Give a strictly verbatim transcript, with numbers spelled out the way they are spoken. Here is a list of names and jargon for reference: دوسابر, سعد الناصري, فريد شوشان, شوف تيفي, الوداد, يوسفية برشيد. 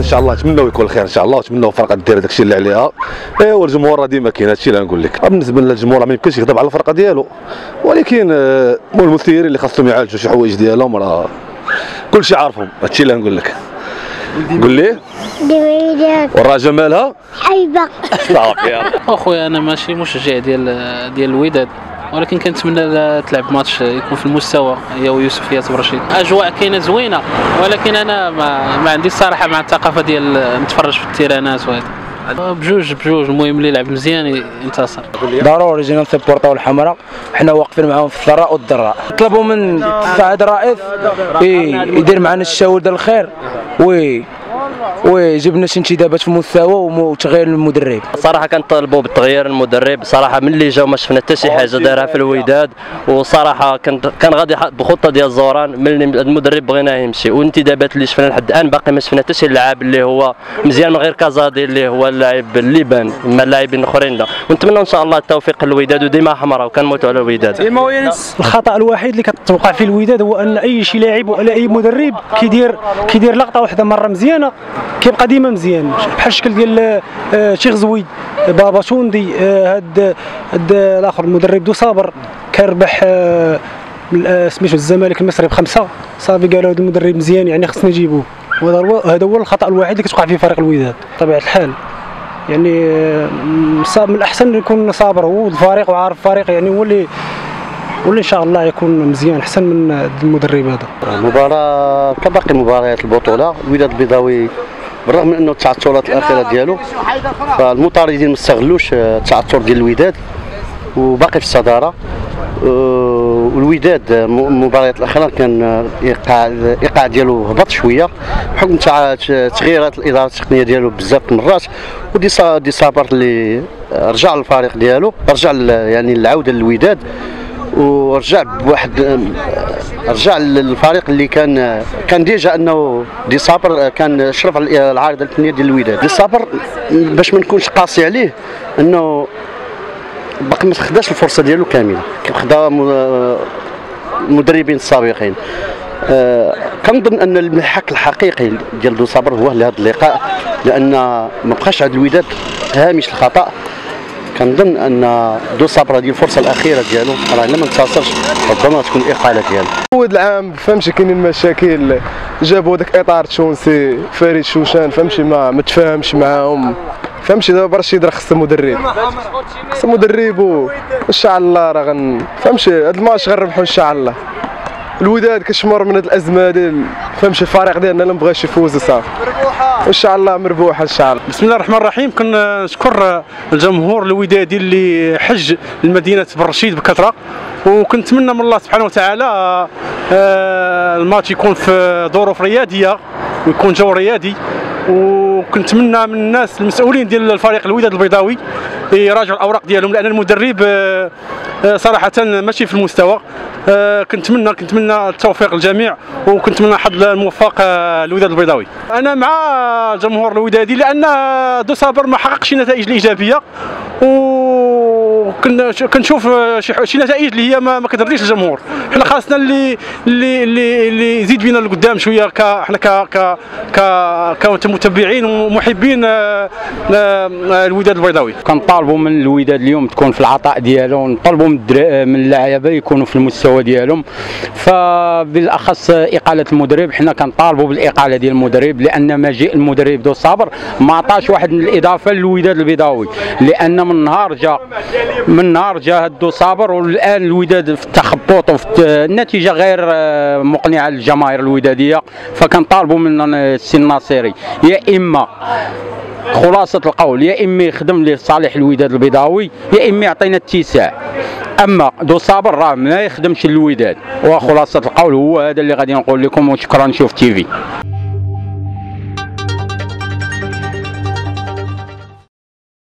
ان شاء الله نتمنوا يكون الخير ان شاء الله، ونتمنوا الفرقه دير داكشي اللي عليها. ايوا الجمهور راه ديما كاين هادشي اللي غنقول لك، بالنسبه للجمهور ما يمكنش يغضب على الفرقه ديالو، ولكن المثيرين اللي خاصهم يعالجوا شي حوايج ديالهم راه كلشي عارفهم. هادشي اللي غنقول لك. قول لي ديما والرجاء مالها عيبه صافي. اخويا انا ماشي مشجع ديال ديال الوداد، ولكن كنتمنى تلعب ماتش يكون في المستوى هي ويوسف ياس برشيد. اجواء كاينه زوينه، ولكن انا ما, ما عنديش الصراحه مع الثقافه ديال نتفرج في التيرانات وهذا. بجوج بجوج المهم اللي يلعب مزيان ينتصر. ضروري جينا نسبورطاو الحمراء، حنا واقفين معاهم في الثراء والضراء. نطلبوا من سعد رئيس يدير معنا الشاول ديال الخير، وي وي جبنا شي انتدابات في مستوى وتغيير المدرب. صراحه كنطالبوا بالتغيير المدرب صراحه، من اللي جاو ما شفنا حتى شي حاجه دارها في الوداد، وصراحه كان غادي بخطه ديال زوران من المدرب بغيناه يمشي، والانتدابات اللي شفنا لحد الان باقي ما شفنا حتى شي لاعب اللي هو مزيان من غير كازادي اللي هو اللاعب اللي بان اما اللاعبين الاخرين لا. ونتمنى ان شاء الله التوفيق للوداد، وديما حمراء وكنموتوا على الوداد. الخطا الوحيد اللي كتوقع فيه الوداد هو ان اي شي لاعب ولا اي مدرب كيدير كيدير لقطه واحده مره مزيانه كيبقى ديما مزيان، بحال الشكل ديال شيخ زويد، بابا توندي، هاد هاد الاخر المدرب دوسابر كيربح سميتو الزمالك المصري بخمسه صافي، قالوا هاد المدرب مزيان يعني خصنا نجيبوه. وهذا هو الخطا الوحيد اللي كتوقع فيه فريق الوداد بطبيعه الحال. يعني من الاحسن يكون صابر هو الفريق وعارف الفريق، يعني هو اللي واللي ان شاء الله يكون مزيان احسن من المدرب هذا. المباراه كباقي مباريات البطوله، الوداد البيضاوي بالرغم من انه التعثرات الاخيره ديالو فالمطاردين ما استغلوش التعثر ديال الوداد وباقي في الصداره. والوداد المباريات الاخيره كان ايقاع الايقاع ديالو هبط شويه بحكم تغييرات الاداره التقنيه ديالو بزاف المرات، ودي صابر اللي رجع للفريق ديالو رجع يعني العوده للوداد، ورجع بواحد رجع للفريق اللي كان كان ديجا انه دي صابر كان شرف على العارضه الفنيه ديال الوداد. دي صابر باش ما نكونش قاسي عليه انه باقي ما خداش الفرصه ديالو كامله كيف خدا المدربين السابقين. كنظن ان الملحق الحقيقي ديال دو صابر هو لهذا اللقاء، لان ما بقاش عند الوداد هامش الخطا. كنظن ان دو صابر هذه الفرصه الاخيره ديالو راه الا ما انتصرش ربما تكون الاقاله ديالو. هاد العام فهمتي كاينين مشاكل، جابوا داك اطار تونسي فريد شوشان فهمتي ما متفاهمش معاهم فهمتي. دابا برشيد راه خص مدرب خص مدرب وان شاء الله راه غن فهمتي هاد الماتش غنربحوا ان شاء الله. الوداد كتشمر من هاد الازمه هادي فهمتي، الفريق ديالنا اللي ما بغاش يفوز صافي وان شاء الله مربوحه ان شاء الله. بسم الله الرحمن الرحيم. كنشكر الجمهور الودادي اللي حج لمدينه برشيد بكثره، وكنتمنى من الله سبحانه وتعالى الماتش يكون في ظروف رياضيه ويكون جو رياضي، وكنتمنى من الناس المسؤولين ديال الفريق الوداد البيضاوي يراجعوا الاوراق ديالهم، لان المدرب صراحه ماشي في المستوى. كنتمنى كنتمنى التوفيق للجميع، وكنتمنى حظ الموفق للوداد البيضاوي. انا مع جمهور الودادي لان دو صابر ما حققش النتائج الايجابيه، وكنشوف شي نتائج اللي هي ما كترضيش الجمهور. حنا خاصنا اللي اللي اللي يزيد بينا لقدام شويه ك حنا ك ك ك كمتابعين ومحبين الوداد البيضاوي. كنطالبوا من الوداد اليوم تكون في العطاء ديالو، ونطالبوا من من اللعابه يكونوا في المستوى ديالهم، فبالاخص اقاله المدرب. حنا كنطالبوا بالاقاله ديال المدرب، لان مجيء المدرب دو صابر ما عطاش واحد من الاضافه للوداد البيضاوي، لان من نهار جا من نهار جا هاد دو صابر والان الوداد في التخبط وفي النتيجه غير مقنعه للجماهير الوداديه. فكنطالبوا من السي الناصري يا اما خلاصه القول يا اما يخدم لصالح الوداد البيضاوي يا اما يعطينا الاتساع، اما دو صابر راه ما يخدمش للوداد. وخلاصه القول هو هذا اللي غادي نقول لكم، وشكرا شوف تيفي.